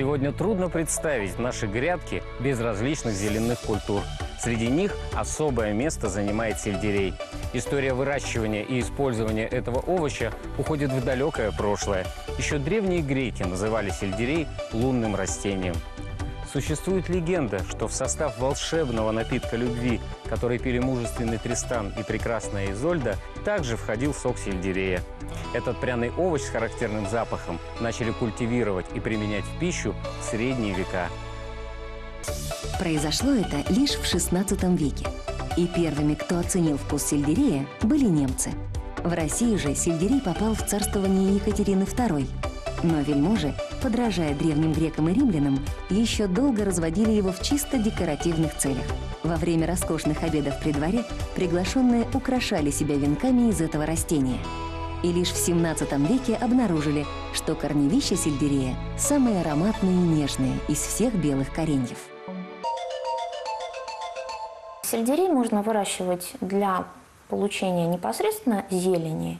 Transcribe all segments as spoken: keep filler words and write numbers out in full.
Сегодня трудно представить наши грядки без различных зеленых культур. Среди них особое место занимает сельдерей. История выращивания и использования этого овоща уходит в далекое прошлое. Еще древние греки называли сельдерей лунным растением. Существует легенда, что в состав волшебного напитка любви, который пили мужественный Тристан и прекрасная Изольда, также входил сок сельдерея. Этот пряный овощ с характерным запахом начали культивировать и применять в пищу в средние века. Произошло это лишь в шестнадцатом веке. И первыми, кто оценил вкус сельдерея, были немцы. В России же сельдерей попал в царствование Екатерины Второй. Но вельможи, подражая древним грекам и римлянам, еще долго разводили его в чисто декоративных целях. Во время роскошных обедов при дворе приглашенные украшали себя венками из этого растения. И лишь в семнадцатом веке обнаружили, что корневища сельдерея самые ароматные и нежные из всех белых кореньев. Сельдерей можно выращивать для получения непосредственно зелени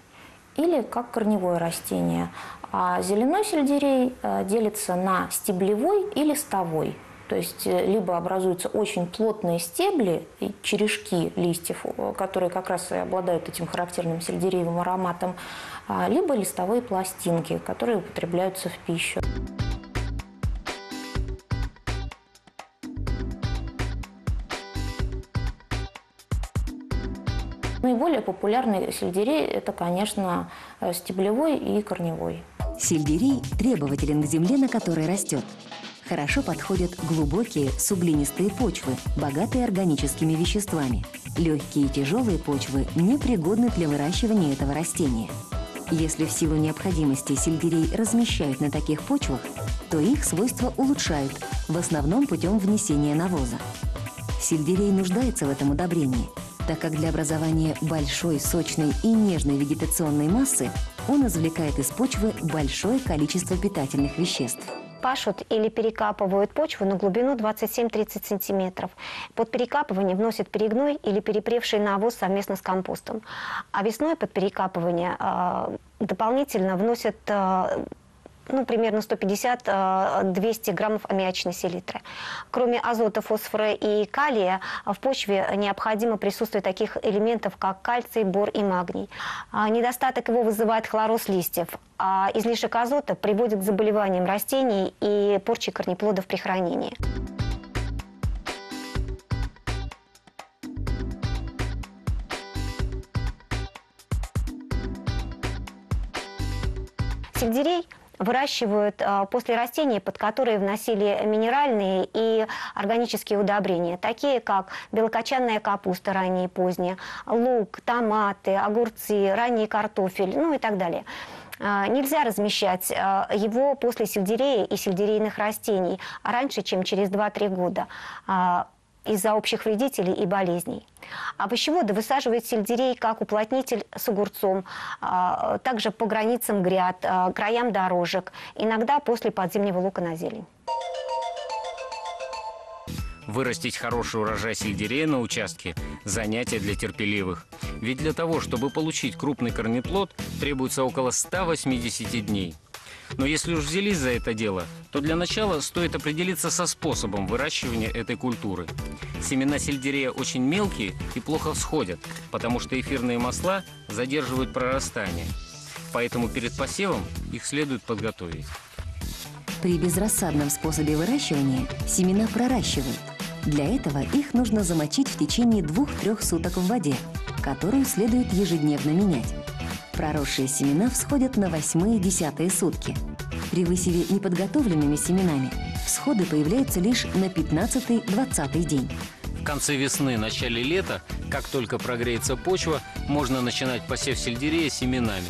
или как корневое растение. А зеленой сельдерей делится на стеблевой и листовой. То есть либо образуются очень плотные стебли, черешки листьев, которые как раз и обладают этим характерным сельдереевым ароматом, либо листовые пластинки, которые употребляются в пищу. Наиболее популярный сельдерей – это, конечно, стеблевой и корневой. Сельдерей требователен к земле, на которой растет. Хорошо подходят глубокие суглинистые почвы, богатые органическими веществами. Легкие и тяжелые почвы непригодны для выращивания этого растения. Если в силу необходимости сельдерей размещают на таких почвах, то их свойства улучшают, в основном путем внесения навоза. Сельдерей нуждается в этом удобрении, так как для образования большой, сочной и нежной вегетационной массы он извлекает из почвы большое количество питательных веществ. Пашут или перекапывают почву на глубину двадцать семь - тридцать сантиметров. Под перекапывание вносят перегной или перепревший навоз совместно с компостом. А весной под перекапывание э, дополнительно вносят э, ну, примерно сто пятьдесят - двести граммов аммиачной селитры. Кроме азота, фосфора и калия, в почве необходимо присутствие таких элементов, как кальций, бор и магний. Недостаток его вызывает хлороз листьев, а излишек азота приводит к заболеваниям растений и порче корнеплодов при хранении. Сельдерей выращивают после растений, под которые вносили минеральные и органические удобрения, такие как белокочанная капуста ранее и поздняя, лук, томаты, огурцы, ранний картофель, ну и так далее. Нельзя размещать его после сельдерея и сельдерейных растений раньше, чем через два-три года. Из-за общих вредителей и болезней. Овощеводы высаживают сельдерей как уплотнитель с огурцом, а также по границам гряд, а, краям дорожек, иногда после подзимнего лука на зелень. Вырастить хороший урожай сельдерея на участке – занятие для терпеливых. Ведь для того, чтобы получить крупный корнеплод, требуется около ста восьмидесяти дней. Но если уж взялись за это дело, то для начала стоит определиться со способом выращивания этой культуры. Семена сельдерея очень мелкие и плохо всходят, потому что эфирные масла задерживают прорастание. Поэтому перед посевом их следует подготовить. При безрассадном способе выращивания семена проращивают. Для этого их нужно замочить в течение двух-трёх суток в воде, которую следует ежедневно менять. Проросшие семена всходят на восьмые-десятые сутки. При высеве неподготовленными семенами всходы появляются лишь на пятнадцатый-двадцатый день. В конце весны, начале лета, как только прогреется почва, можно начинать посев сельдерея семенами.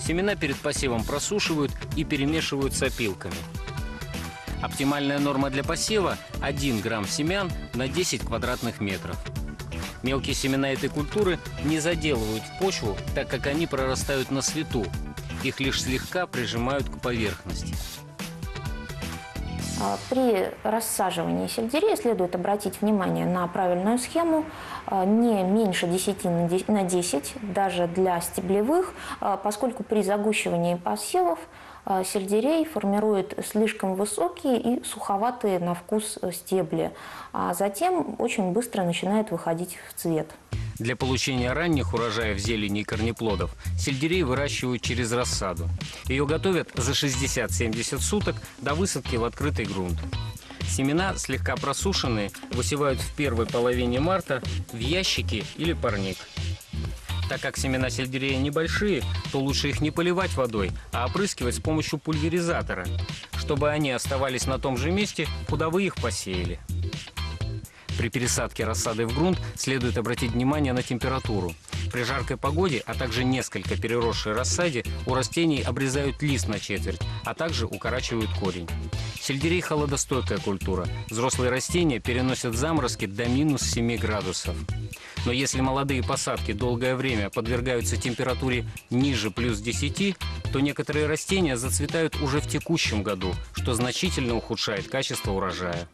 Семена перед посевом просушивают и перемешивают с опилками. Оптимальная норма для посева – один грамм семян на десять квадратных метров. Мелкие семена этой культуры не заделывают в почву, так как они прорастают на свету. Их лишь слегка прижимают к поверхности. При рассаживании сельдерея следует обратить внимание на правильную схему. Не меньше десяти на десять, даже для стеблевых, поскольку при загущивании посевов сельдерей формирует слишком высокие и суховатые на вкус стебли, а затем очень быстро начинает выходить в цвет. Для получения ранних урожаев зелени и корнеплодов сельдерей выращивают через рассаду. Ее готовят за шестьдесят-семьдесят суток до высадки в открытый грунт. Семена, слегка просушенные, высевают в первой половине марта в ящики или парник. Так как семена сельдерея небольшие, то лучше их не поливать водой, а опрыскивать с помощью пульверизатора, чтобы они оставались на том же месте, куда вы их посеяли. При пересадке рассады в грунт следует обратить внимание на температуру. При жаркой погоде, а также несколько переросшей рассаде, у растений обрезают лист на четверть, а также укорачивают корень. Сельдерей – холодостойкая культура. Взрослые растения переносят заморозки до минус семи градусов. Но если молодые посадки долгое время подвергаются температуре ниже плюс десяти, то некоторые растения зацветают уже в текущем году, что значительно ухудшает качество урожая.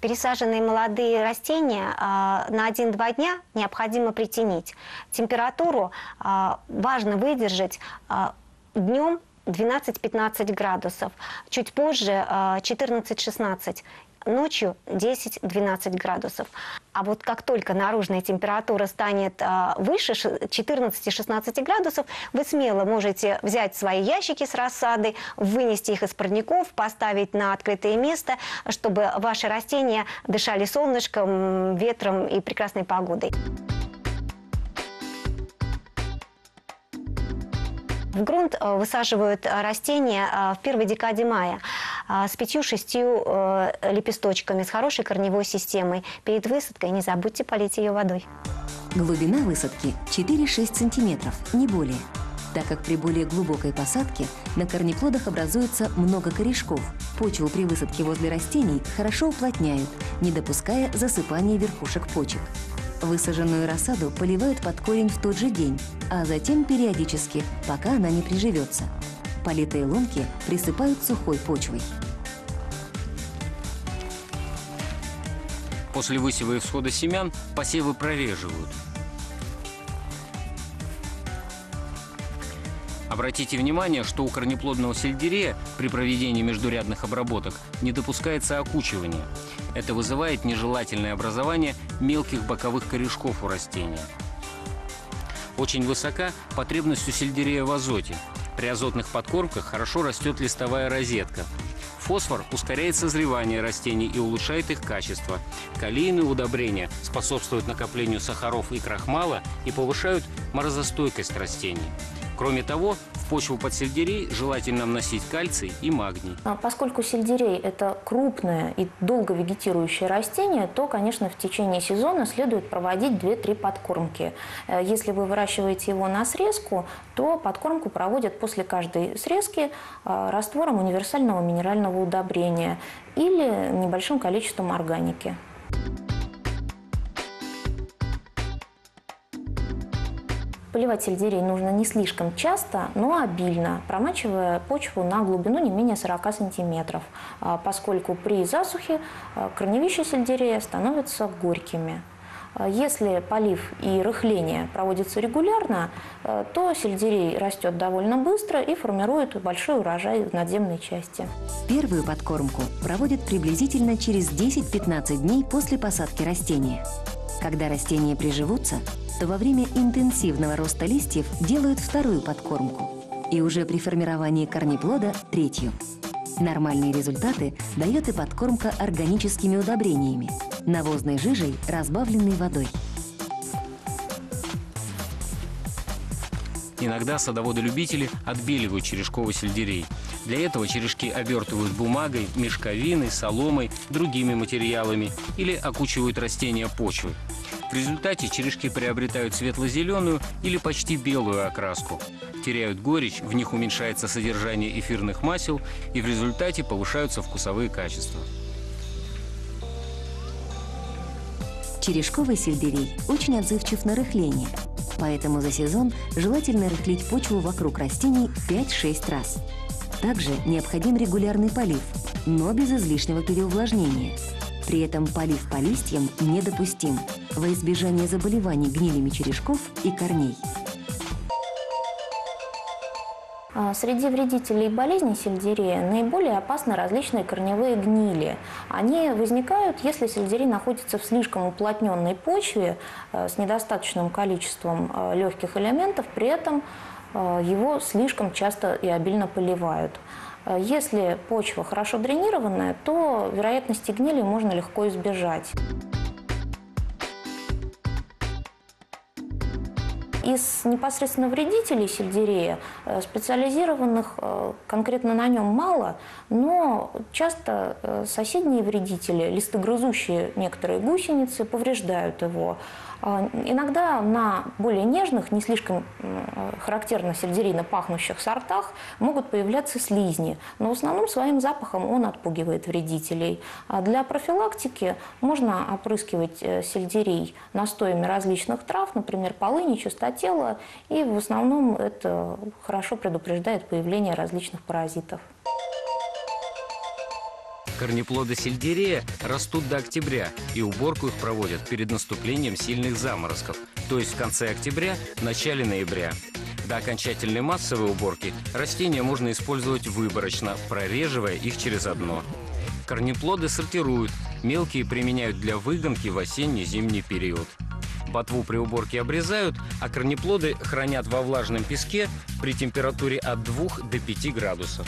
Пересаженные молодые растения на один-два дня необходимо притенить. Температуру важно выдержать днем двенадцать-пятнадцать градусов, чуть позже четырнадцать-шестнадцать, ночью десять-двенадцать градусов. А вот как только наружная температура станет выше четырнадцати-шестнадцати градусов, вы смело можете взять свои ящики с рассадой, вынести их из парников, поставить на открытое место, чтобы ваши растения дышали солнышком, ветром и прекрасной погодой. В грунт высаживают растения в первой декаде мая с пятью-шестью лепесточками, с хорошей корневой системой. Перед высадкой не забудьте полить ее водой. Глубина высадки четыре-шесть сантиметров, не более, так как при более глубокой посадке на корнеплодах образуется много корешков. Почву при высадке возле растений хорошо уплотняют, не допуская засыпания верхушек почек. Высаженную рассаду поливают под корень в тот же день, а затем периодически, пока она не приживется. Политые ломки присыпают сухой почвой. После высева и всхода семян посевы прореживают. Обратите внимание, что у корнеплодного сельдерея при проведении междурядных обработок не допускается окучивание. Это вызывает нежелательное образование мелких боковых корешков у растения. Очень высока потребность у сельдерея в азоте. При азотных подкормках хорошо растет листовая розетка. Фосфор ускоряет созревание растений и улучшает их качество. Калийные удобрения способствуют накоплению сахаров и крахмала и повышают морозостойкость растений. Кроме того, в почву под сельдерей желательно вносить кальций и магний. Поскольку сельдерей – это крупное и долго вегетирующее растение, то, конечно, в течение сезона следует проводить две-три подкормки. Если вы выращиваете его на срезку, то подкормку проводят после каждой срезки раствором универсального минерального удобрения или небольшим количеством органики. Поливать сельдерей нужно не слишком часто, но обильно, промачивая почву на глубину не менее сорока сантиметров, поскольку при засухе корневища сельдерея становятся горькими. Если полив и рыхление проводятся регулярно, то сельдерей растет довольно быстро и формирует большой урожай в надземной части. Первую подкормку проводят приблизительно через десять-пятнадцать дней после посадки растения. Когда растения приживутся, то во время интенсивного роста листьев делают вторую подкормку и уже при формировании корнеплода – третью. Нормальные результаты дает и подкормка органическими удобрениями, навозной жижей, разбавленной водой. Иногда садоводолюбители отбеливают черешковый сельдерей. Для этого черешки обертывают бумагой, мешковиной, соломой, другими материалами или окучивают растения почвы. В результате черешки приобретают светло-зеленую или почти белую окраску, теряют горечь, в них уменьшается содержание эфирных масел и в результате повышаются вкусовые качества. Черешковый сельдерей очень отзывчив на рыхление, поэтому за сезон желательно рыхлить почву вокруг растений пять-шесть раз. Также необходим регулярный полив, но без излишнего переувлажнения. При этом полив по листьям недопустим во избежание заболеваний гнилями черешков и корней. Среди вредителей болезней сельдерея наиболее опасны различные корневые гнили. Они возникают, если сельдерей находится в слишком уплотненной почве с недостаточным количеством легких элементов, при этом его слишком часто и обильно поливают. Если почва хорошо дренированная, то вероятности гнили можно легко избежать. Из непосредственно вредителей сельдерея специализированных конкретно на нем мало, но часто соседние вредители, листогрызущие некоторые гусеницы, повреждают его. Иногда на более нежных, не слишком характерно сельдерейно пахнущих сортах могут появляться слизни, но в основном своим запахом он отпугивает вредителей. Для профилактики можно опрыскивать сельдерей настоями различных трав, например, полыни, чистотела, и в основном это хорошо предупреждает появление различных паразитов. Корнеплоды сельдерея растут до октября, и уборку их проводят перед наступлением сильных заморозков, то есть в конце октября, начале ноября. До окончательной массовой уборки растения можно использовать выборочно, прореживая их через одно. Корнеплоды сортируют, мелкие применяют для выгонки в осенне-зимний период. Ботву при уборке обрезают, а корнеплоды хранят во влажном песке при температуре от двух до пяти градусов.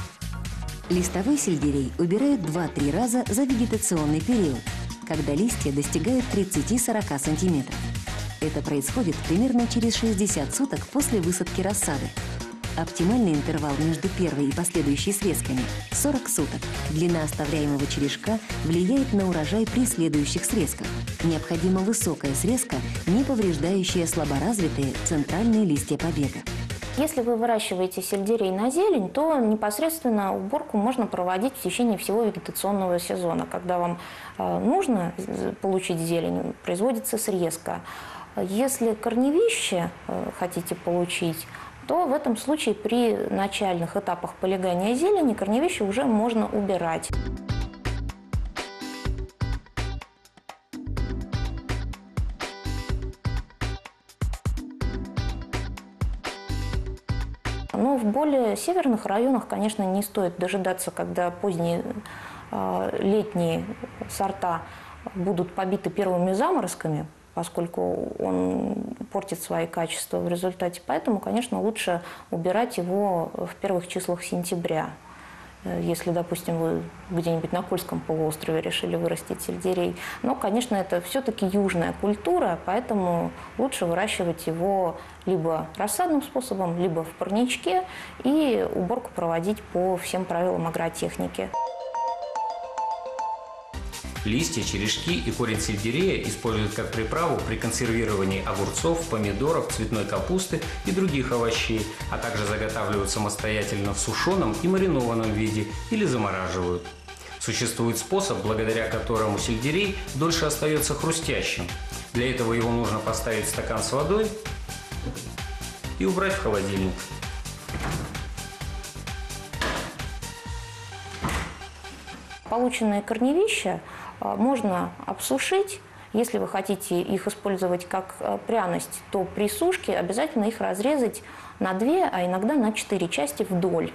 Листовой сельдерей убирают два-три раза за вегетационный период, когда листья достигают тридцати-сорока сантиметров. Это происходит примерно через шестьдесят суток после высадки рассады. Оптимальный интервал между первой и последующей срезками – сорок суток. Длина оставляемого черешка влияет на урожай при следующих срезках. Необходима высокая срезка, не повреждающая слаборазвитые центральные листья побега. Если вы выращиваете сельдерей на зелень, то непосредственно уборку можно проводить в течение всего вегетационного сезона. Когда вам нужно получить зелень, производится срезка. Если корневище хотите получить, то в этом случае при начальных этапах полегания зелени корневище уже можно убирать. Но в более северных районах, конечно, не стоит дожидаться, когда поздние э, летние сорта будут побиты первыми заморозками, поскольку он портит свои качества в результате. Поэтому, конечно, лучше убирать его в первых числах сентября. Если, допустим, вы где-нибудь на Кольском полуострове решили вырастить сельдерей. Но, конечно, это все-таки южная культура, поэтому лучше выращивать его либо рассадным способом, либо в парничке, и уборку проводить по всем правилам агротехники. Листья, черешки и корень сельдерея используют как приправу при консервировании огурцов, помидоров, цветной капусты и других овощей, а также заготавливают самостоятельно в сушеном и маринованном виде или замораживают. Существует способ, благодаря которому сельдерей дольше остается хрустящим. Для этого его нужно поставить в стакан с водой и убрать в холодильник. Полученные корневища можно обсушить. Если вы хотите их использовать как пряность, то при сушке обязательно их разрезать на две, а иногда на четыре части вдоль.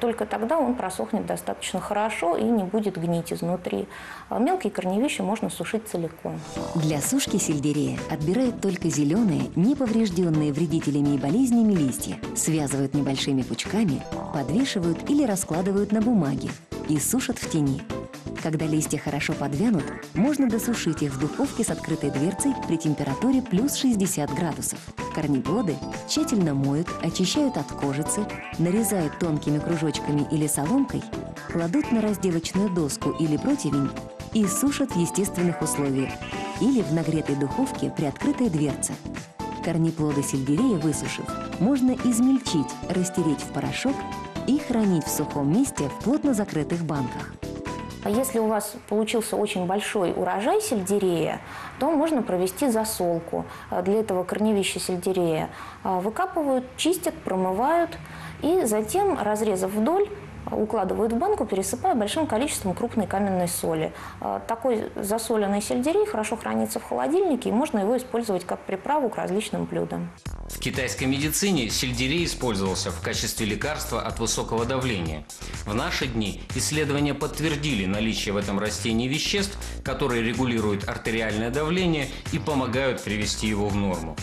Только тогда он просохнет достаточно хорошо и не будет гнить изнутри. Мелкие корневища можно сушить целиком. Для сушки сельдерея отбирают только зеленые, неповрежденные вредителями и болезнями листья, связывают небольшими пучками, подвешивают или раскладывают на бумаге и сушат в тени. Когда листья хорошо подвянут, можно досушить их в духовке с открытой дверцей при температуре плюс шестьдесят градусов. Корнеплоды тщательно моют, очищают от кожицы, нарезают тонкими кружочками или соломкой, кладут на разделочную доску или противень и сушат в естественных условиях или в нагретой духовке при открытой дверце. Корнеплоды сельдерея, высушив, можно измельчить, растереть в порошок и хранить в сухом месте в плотно закрытых банках. Если у вас получился очень большой урожай сельдерея, то можно провести засолку. Для этого корневища сельдерея выкапывают, чистят, промывают и затем, разрезав вдоль, укладывают в банку, пересыпая большим количеством крупной каменной соли. Такой засоленный сельдерей хорошо хранится в холодильнике, и можно его использовать как приправу к различным блюдам. В китайской медицине сельдерей использовался в качестве лекарства от высокого давления. В наши дни исследования подтвердили наличие в этом растении веществ, которые регулируют артериальное давление и помогают привести его в норму.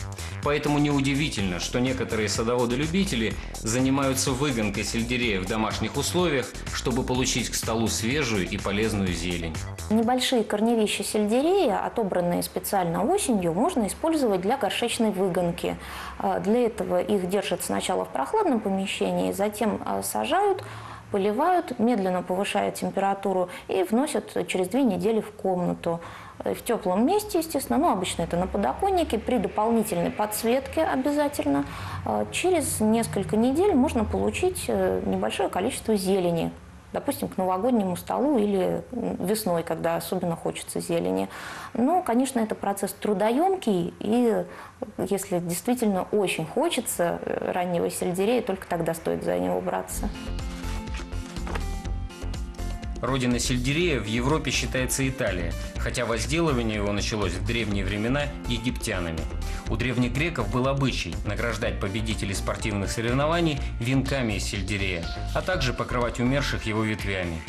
Поэтому неудивительно, что некоторые садоводы-любители занимаются выгонкой сельдерея в домашних условиях, чтобы получить к столу свежую и полезную зелень. Небольшие корневища сельдерея, отобранные специально осенью, можно использовать для горшечной выгонки. Для этого их держат сначала в прохладном помещении, затем сажают, поливают, медленно повышают температуру и вносят через две недели в комнату. В теплом месте, естественно, но обычно это на подоконнике, при дополнительной подсветке обязательно. Через несколько недель можно получить небольшое количество зелени, допустим, к новогоднему столу или весной, когда особенно хочется зелени. Но, конечно, это процесс трудоемкий, и если действительно очень хочется раннего сельдерея, только тогда стоит за него браться. Родина сельдерея в Европе считается Италия, хотя возделывание его началось в древние времена египтянами. У древних греков был обычай награждать победителей спортивных соревнований венками из сельдерея, а также покрывать умерших его ветвями.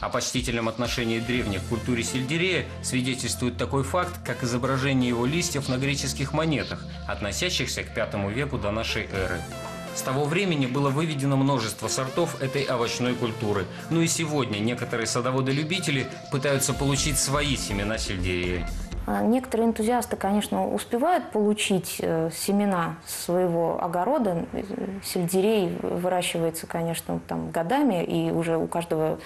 О почтительном отношении древних к культуре сельдерея свидетельствует такой факт, как изображение его листьев на греческих монетах, относящихся к пятому веку до нашей эры. С того времени было выведено множество сортов этой овощной культуры. Ну и сегодня некоторые садоводы-любители пытаются получить свои семена сельдерея. Некоторые энтузиасты, конечно, успевают получить семена своего огорода. Сельдерей выращивается, конечно, там, годами, и уже у каждого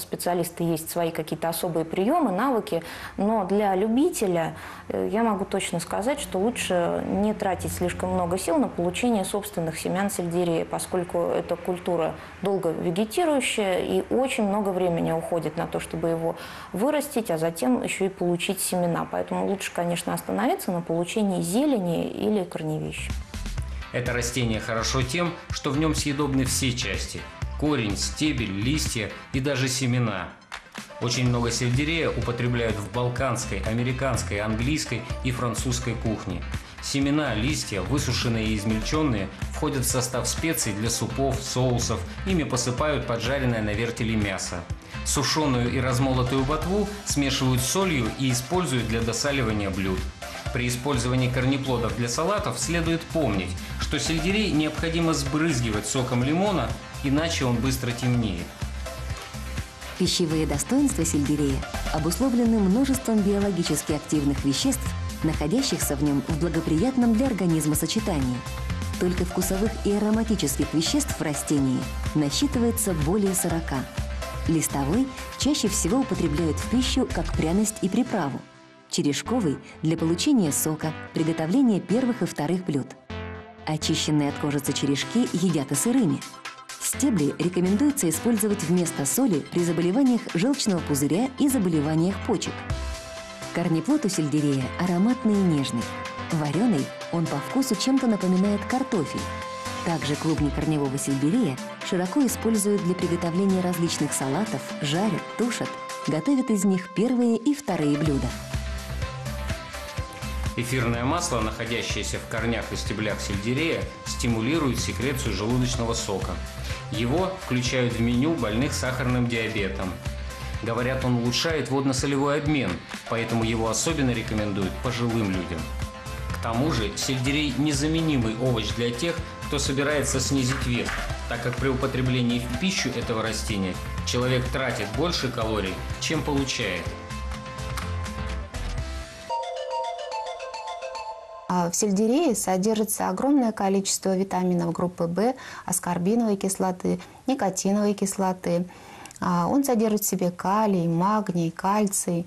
специалиста есть свои какие-то особые приемы, навыки. Но для любителя я могу точно сказать, что лучше не тратить слишком много сил на получение собственных семян сельдерея, поскольку эта культура долго вегетирующая, и очень много времени уходит на то, чтобы его вырастить, а затем еще и получить семена. Поэтому лучше, конечно, остановиться на получении зелени или корневищ. Это растение хорошо тем, что в нем съедобны все части – корень, стебель, листья и даже семена. Очень много сельдерея употребляют в балканской, американской, английской и французской кухне. Семена, листья, высушенные и измельченные, входят в состав специй для супов, соусов, ими посыпают поджаренное на вертеле мясо. Сушеную и размолотую ботву смешивают с солью и используют для досаливания блюд. При использовании корнеплодов для салатов следует помнить, что сельдерей необходимо сбрызгивать соком лимона, иначе он быстро темнеет. Пищевые достоинства сельдерея обусловлены множеством биологически активных веществ, находящихся в нем в благоприятном для организма сочетании. Только вкусовых и ароматических веществ в растении насчитывается более сорока. Листовой чаще всего употребляют в пищу как пряность и приправу. Черешковый – для получения сока, приготовления первых и вторых блюд. Очищенные от кожицы черешки едят и сырыми. Стебли рекомендуется использовать вместо соли при заболеваниях желчного пузыря и заболеваниях почек. Корнеплод у сельдерея ароматный и нежный. Вареный он по вкусу чем-то напоминает картофель. Также клубни корневого сельдерея широко используют для приготовления различных салатов, жарят, тушат, готовят из них первые и вторые блюда. Эфирное масло, находящееся в корнях и стеблях сельдерея, стимулирует секрецию желудочного сока. Его включают в меню больных сахарным диабетом. Говорят, он улучшает водно-солевой обмен, поэтому его особенно рекомендуют пожилым людям. К тому же сельдерей – незаменимый овощ для тех, кто собирается снизить вес, так как при употреблении в пищу этого растения человек тратит больше калорий, чем получает. В сельдерее содержится огромное количество витаминов группы В, аскорбиновой кислоты, никотиновой кислоты. Он содержит в себе калий, магний, кальций.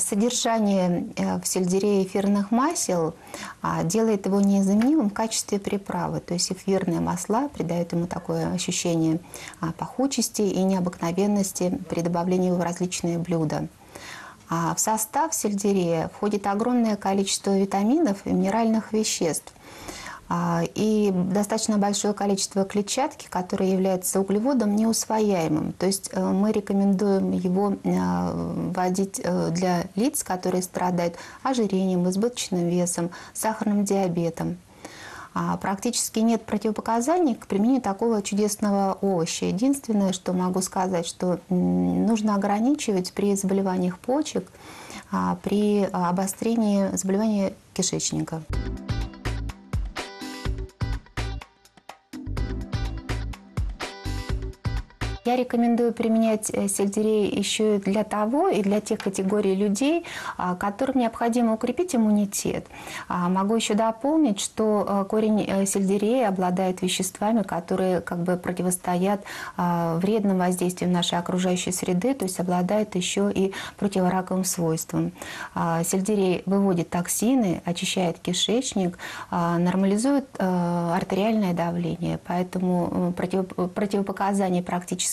Содержание в сельдерее эфирных масел делает его незаменимым в качестве приправы. То есть эфирные масла придают ему такое ощущение пахучести и необыкновенности при добавлении в различные блюда. В состав сельдерея входит огромное количество витаминов и минеральных веществ. И достаточно большое количество клетчатки, которая является углеводом неусвояемым. То есть мы рекомендуем его вводить для лиц, которые страдают ожирением, избыточным весом, сахарным диабетом. Практически нет противопоказаний к применению такого чудесного овоща. Единственное, что могу сказать, что нужно ограничивать при заболеваниях почек, при обострении заболевания кишечника. Я рекомендую применять сельдерей еще и для того, и для тех категорий людей, которым необходимо укрепить иммунитет. Могу еще дополнить, что корень сельдерея обладает веществами, которые как бы противостоят вредным воздействиям нашей окружающей среды, то есть обладает еще и противораковым свойством. Сельдерей выводит токсины, очищает кишечник, нормализует артериальное давление, поэтому противопоказаний практически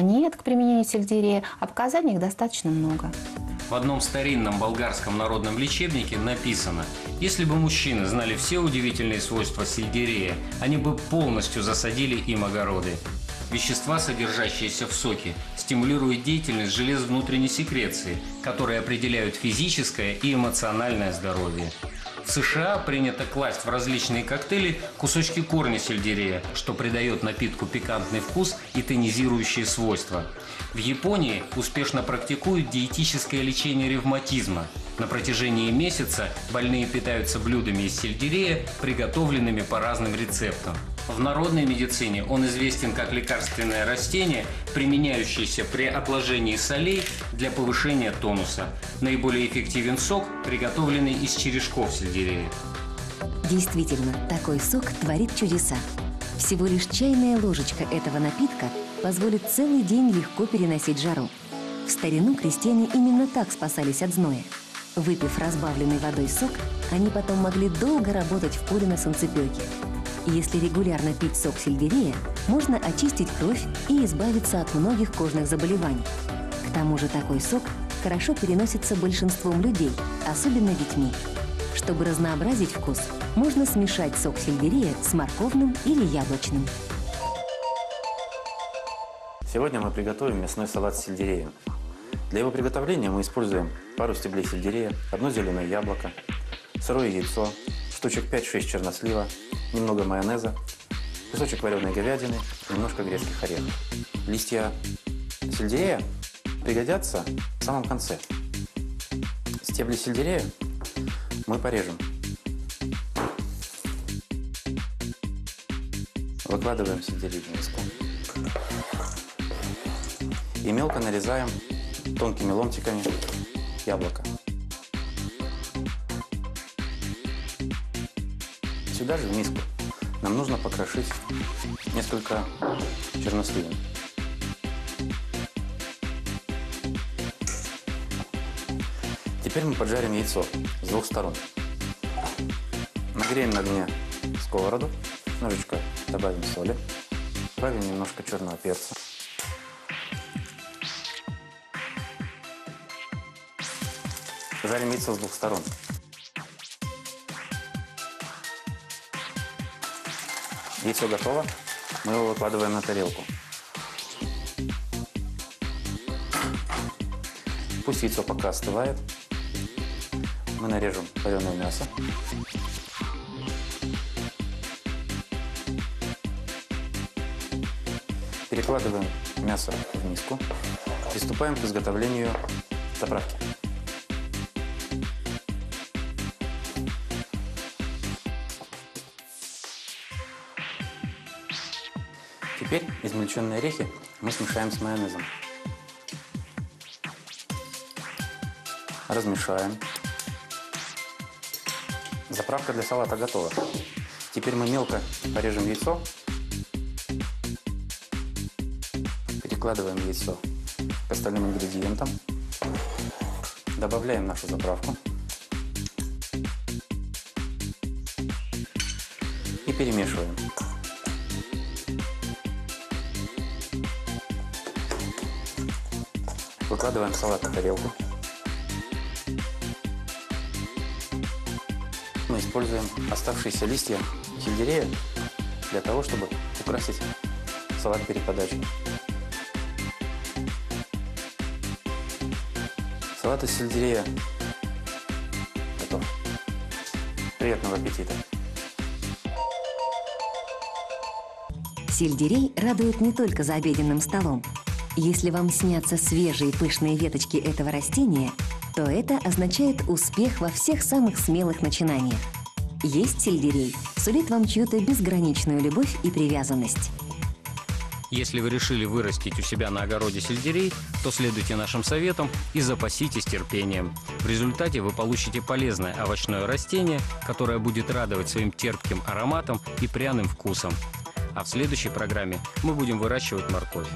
нет к применению сельдерея, а показаний их достаточно много. В одном старинном болгарском народном лечебнике написано: если бы мужчины знали все удивительные свойства сельдерея, они бы полностью засадили им огороды. Вещества, содержащиеся в соке, стимулируют деятельность желез внутренней секреции, которые определяют физическое и эмоциональное здоровье. В США принято класть в различные коктейли кусочки корня сельдерея, что придает напитку пикантный вкус и тонизирующие свойства. В Японии успешно практикуют диетическое лечение ревматизма. На протяжении месяца больные питаются блюдами из сельдерея, приготовленными по разным рецептам. В народной медицине он известен как лекарственное растение, применяющееся при отложении солей для повышения тонуса. Наиболее эффективен сок, приготовленный из черешков сельдерея. Действительно, такой сок творит чудеса. Всего лишь чайная ложечка этого напитка позволит целый день легко переносить жару. В старину крестьяне именно так спасались от зноя. Выпив разбавленный водой сок, они потом могли долго работать в поле на солнцепёке. Если регулярно пить сок сельдерея, можно очистить кровь и избавиться от многих кожных заболеваний. К тому же такой сок хорошо переносится большинством людей, особенно детьми. Чтобы разнообразить вкус, можно смешать сок сельдерея с морковным или яблочным. Сегодня мы приготовим мясной салат с сельдереем. Для его приготовления мы используем пару стеблей сельдерея, одно зеленое яблоко, сырое яйцо, штучек пять-шесть чернослива, немного майонеза, кусочек вареной говядины, немножко грецких орехов. Листья сельдерея пригодятся в самом конце. Стебли сельдерея мы порежем. Выкладываем сельдерей в миску и мелко нарезаем тонкими ломтиками яблоко. Сюда же в миску нам нужно покрошить несколько черносливин. Теперь мы поджарим яйцо с двух сторон. Нагреем на огне сковороду, немножечко добавим соли, добавим немножко черного перца. Жарим яйцо с двух сторон. Яйцо готово, мы его выкладываем на тарелку. Пусть яйцо пока остывает. Мы нарежем вареное мясо. Перекладываем мясо в миску. Приступаем к изготовлению заправки. Теперь измельченные орехи мы смешаем с майонезом. Размешаем. Заправка для салата готова. Теперь мы мелко порежем яйцо. Перекладываем яйцо к остальным ингредиентам. Добавляем нашу заправку. И перемешиваем. Выкладываем салат на тарелку. Мы мы используем оставшиеся листья сельдерея для того, чтобы украсить салат переподачи. Салат из сельдерея готов. Приятного аппетита! Сельдерей радует не только за обеденным столом. Если вам снятся свежие пышные веточки этого растения, то это означает успех во всех самых смелых начинаниях. Есть сельдерей сулит вам чью-то безграничную любовь и привязанность. Если вы решили вырастить у себя на огороде сельдерей, то следуйте нашим советам и запаситесь терпением. В результате вы получите полезное овощное растение, которое будет радовать своим терпким ароматом и пряным вкусом. А в следующей программе мы будем выращивать морковь.